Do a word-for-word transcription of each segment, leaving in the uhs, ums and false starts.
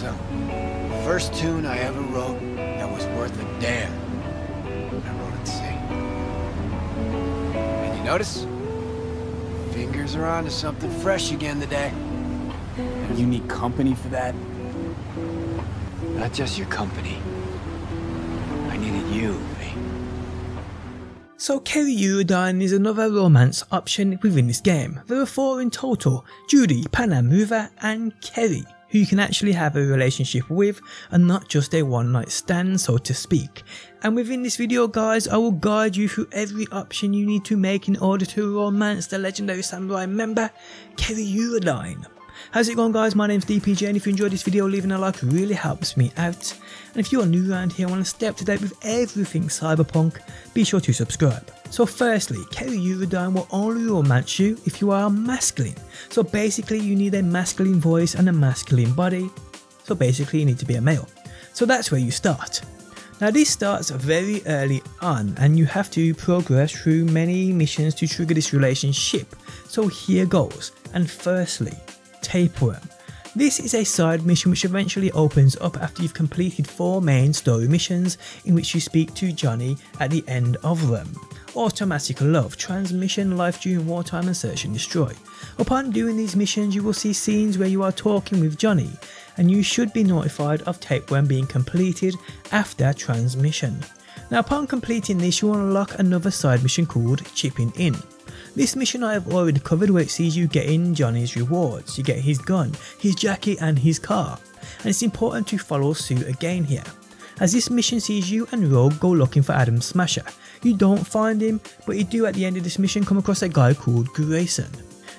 So, first tune I ever wrote that was worth a damn. I wrote it safe. And you notice? Fingers are on to something fresh again today. And you need company for that? Not just your company. I needed you. So Kerry Eurodyne is another romance option within this game. There are four in total: Judy, Panamuva and Kerry, who you can actually have a relationship with and not just a one night stand, so to speak. And within this video guys, I will guide you through every option you need to make in order to romance the legendary samurai member, Kerry Eurodyne. How's it going guys, my name's D P J, and if you enjoyed this video, leaving a like really helps me out. And if you are new around here and want to stay up to date with everything cyberpunk, be sure to subscribe. So firstly, Kerry Eurodyne will only romance you if you are masculine. So basically you need a masculine voice and a masculine body. So basically you need to be a male. So that's where you start. Now this starts very early on and you have to progress through many missions to trigger this relationship. So here goes. And firstly, Tapeworm. This is a side mission which eventually opens up after you've completed four main story missions in which you speak to Johnny at the end of them: Automatic Love, Transmission, Life During Wartime and Search and Destroy. Upon doing these missions you will see scenes where you are talking with Johnny, and you should be notified of Tapeworm being completed after Transmission. Now upon completing this you will unlock another side mission called Chipping In. This mission I have already covered, where it sees you getting Johnny's rewards. You get his gun, his jacket and his car, and it's important to follow suit again here, as this mission sees you and Rogue go looking for Adam Smasher. You don't find him, but you do at the end of this mission come across a guy called Grayson.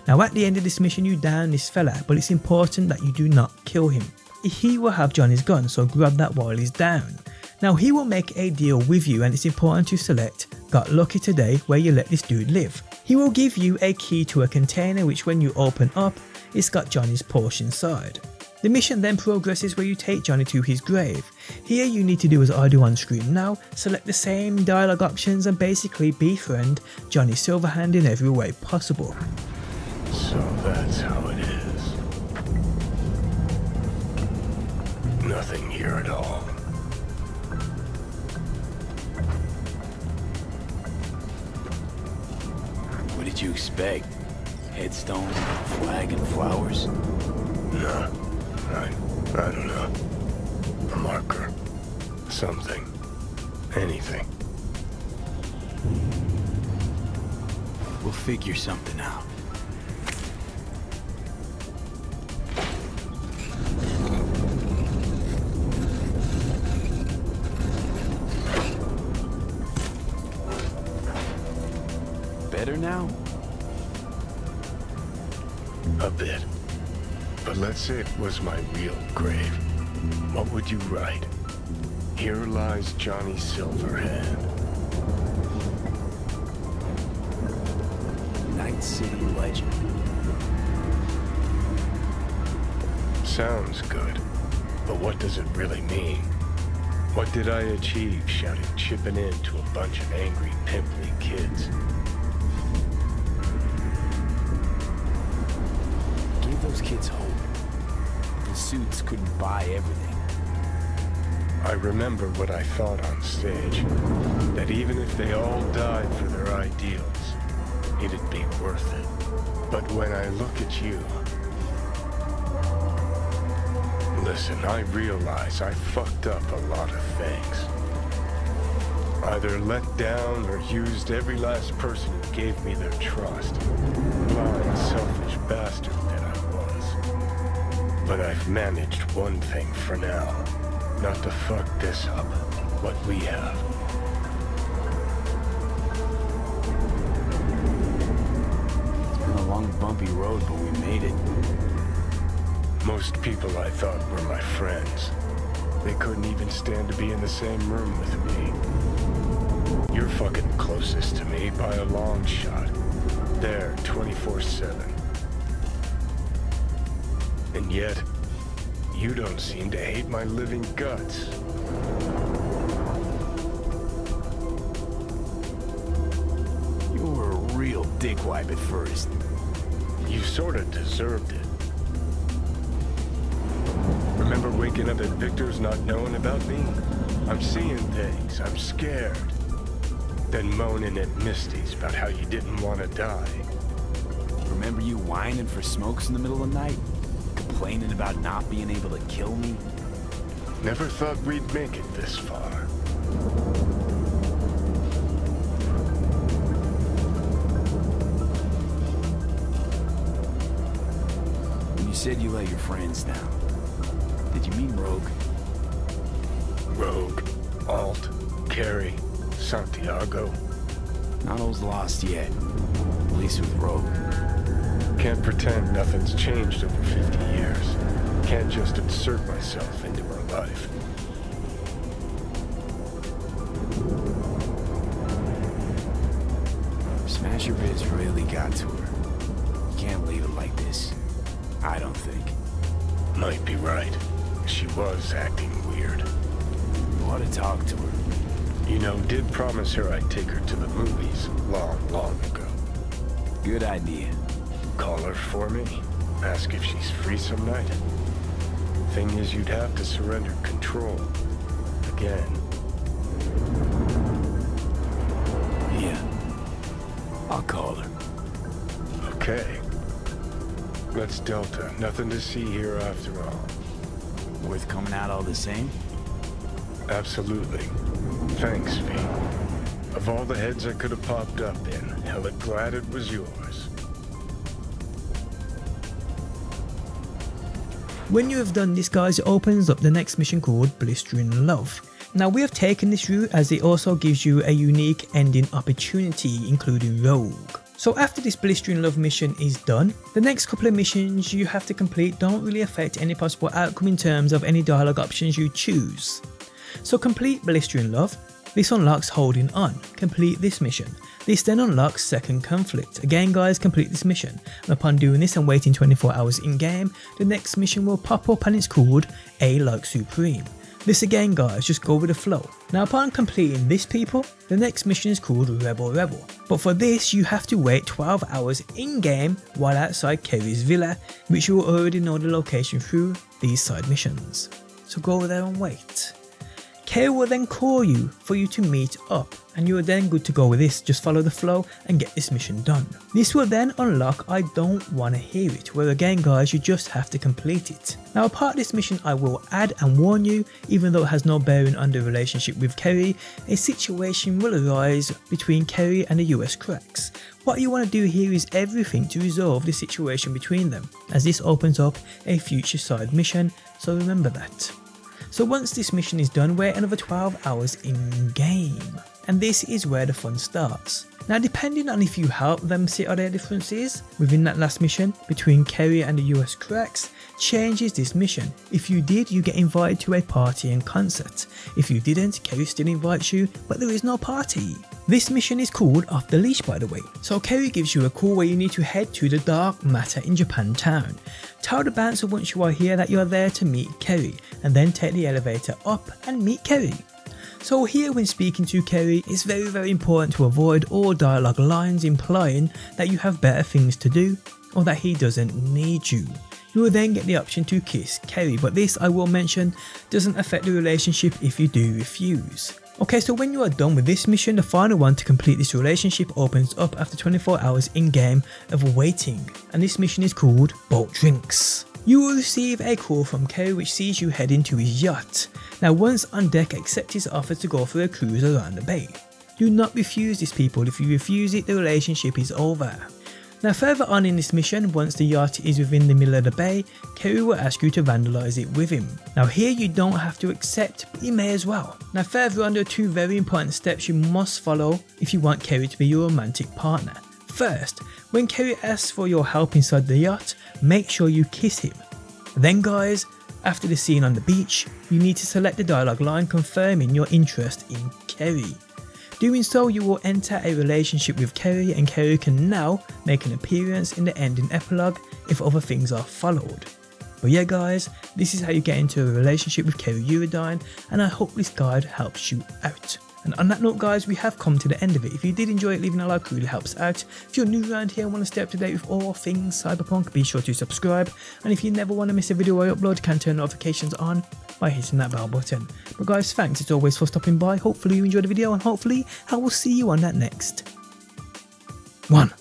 Now at the end of this mission you down this fella, but it's important that you do not kill him. He will have Johnny's gun, so grab that while he's down. Now he will make a deal with you, and it's important to select Got Lucky Today, where you let this dude live. He will give you a key to a container which when you open up, it's got Johnny's Porsche inside. The mission then progresses where you take Johnny to his grave. Here you need to do as I do on screen now, select the same dialogue options and basically befriend Johnny Silverhand in every way possible. So that's how it is. Nothing here at all. What did you expect? Headstone, flag, and flowers? No, I, I don't know. A marker, something, anything. We'll figure something out. Better now? A bit. But let's say it was my real grave. What would you write? Here lies Johnny Silverhand. Night City legend. Sounds good. But what does it really mean? What did I achieve shouting Chipping In to a bunch of angry, pimply kids? Those kids hope. The suits couldn't buy everything. I remember what I thought on stage, that even if they all died for their ideals, it'd be worth it. But when I look at you... Listen, I realize I fucked up a lot of things. Either let down or used every last person who gave me their trust. Blind, selfish bastard. But I've managed one thing for now, not to fuck this up, what we have. It's been a long bumpy road, but we made it. Most people I thought were my friends. They couldn't even stand to be in the same room with me. You're fucking closest to me by a long shot. There, twenty-four seven. And yet, you don't seem to hate my living guts. You were a real dickwipe at first. You sort of deserved it. Remember when waking up at Victor's not knowing about me. I'm seeing things. I'm scared. Then moaning at Misty's about how you didn't want to die. Remember you whining for smokes in the middle of the night? Complaining about not being able to kill me? Never thought we'd make it this far. When you said you let your friends down, did you mean Rogue? Rogue, Alt, Carey, Santiago. Not all's lost yet. At least with Rogue. Can't pretend nothing's changed over fifty years. Can't just insert myself into her life. Smasher Biz really got to her. You can't leave it like this. I don't think. Might be right. She was acting weird. You ought to talk to her. You know, did promise her I'd take her to the movies long, long ago. Good idea. Call her for me. Ask if she's free some night. Thing is, you'd have to surrender control. Again. Yeah. I'll call her. Okay. That's Delta. Nothing to see here after all. Worth coming out all the same? Absolutely. Thanks, V. Of all the heads I could have popped up in, hella glad it was yours. When you have done this, guys, it opens up the next mission called Blistering Love. Now, we have taken this route as it also gives you a unique ending opportunity, including Rogue. So after this Blistering Love mission is done, the next couple of missions you have to complete don't really affect any possible outcome in terms of any dialogue options you choose. So complete Blistering Love, this unlocks Holding On, complete this mission. This then unlocks Second Conflict. Again guys, complete this mission, and upon doing this and waiting twenty-four hours in game, the next mission will pop up and it's called A Lux Supreme. This again guys, just go with the flow. Now upon completing this people, the next mission is called Rebel Rebel. But for this you have to wait twelve hours in game while outside Kerry's villa, which you will already know the location through these side missions. So go over there and wait. Kerry will then call you for you to meet up, and you are then good to go with this. Just follow the flow and get this mission done. This will then unlock I Don't Want to Hear It, where again guys you just have to complete it. Now apart from this mission, I will add and warn you, even though it has no bearing on the relationship with Kerry, a situation will arise between Kerry and the U S cracks. What you want to do here is everything to resolve the situation between them, as this opens up a future side mission, so remember that. So once this mission is done, we're another twelve hours in game, and this is where the fun starts. Now depending on if you help them see all their differences within that last mission between Kerry and the U S cracks, changes this mission. If you did, you get invited to a party and concert. If you didn't, Kerry still invites you, but there is no party. This mission is called Off the Leash, by the way. So Kerry gives you a call where you need to head to the Dark Matter in Japantown. Tell the bouncer once you are here that you are there to meet Kerry, and then take the elevator up and meet Kerry. So here when speaking to Kerry, it's very very important to avoid all dialogue lines implying that you have better things to do or that he doesn't need you. You will then get the option to kiss Kerry, but this, I will mention, doesn't affect the relationship if you do refuse. Okay, so when you are done with this mission, the final one to complete this relationship opens up after twenty-four hours in game of waiting, and this mission is called Bolt Drinks. You will receive a call from Kerry which sees you heading to his yacht. Now once on deck, accept his offer to go for a cruise around the bay. Do not refuse this people, if you refuse it the relationship is over. Now further on in this mission, once the yacht is within the middle of the bay, Kerry will ask you to vandalise it with him. Now here you don't have to accept, but you may as well. Now further on, there are two very important steps you must follow if you want Kerry to be your romantic partner. First, when Kerry asks for your help inside the yacht, make sure you kiss him. Then guys, after the scene on the beach, you need to select the dialogue line confirming your interest in Kerry. Doing so, you will enter a relationship with Kerry, and Kerry can now make an appearance in the ending epilogue if other things are followed. But yeah guys, this is how you get into a relationship with Kerry Eurodyne, and I hope this guide helps you out. And on that note guys, we have come to the end of it. If you did enjoy it, leaving a like really helps out. If you're new around here and want to stay up to date with all things Cyberpunk, be sure to subscribe, and if you never want to miss a video I upload, can turn notifications on by hitting that bell button. But guys, thanks as always for stopping by. Hopefully you enjoyed the video, and hopefully I will see you on that next one.